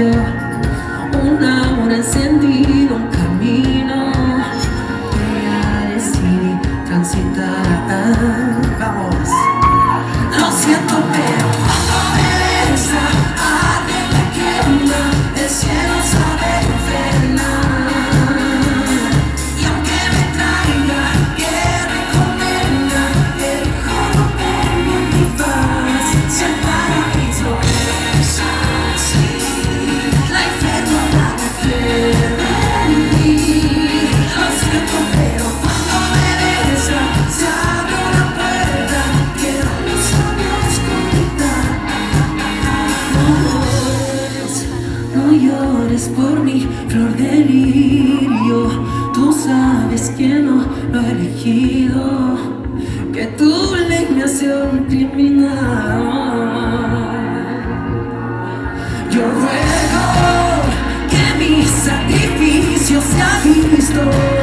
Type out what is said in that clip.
vacío, un amor encendido, un camino real sin transitar. Vamos. Lo siento, pero cuando regresa arde la quema, el cielo sabe enfermar. Y aunque me traiga guerra y condena, el juego perdió mi paz. Si el paraíso es así, la enfermedad debe venir. Lo siento, pero cuando regresa se abre una puerta, quedan mis sueños conectados. No llores por mi flor delirio, tú sabes que no lo he elegido, que tu ley me hace un criminal. Yo ruego que mi sacrificio sea visto.